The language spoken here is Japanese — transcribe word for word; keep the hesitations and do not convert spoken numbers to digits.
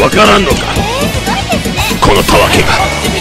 わからんのか、このたわけが。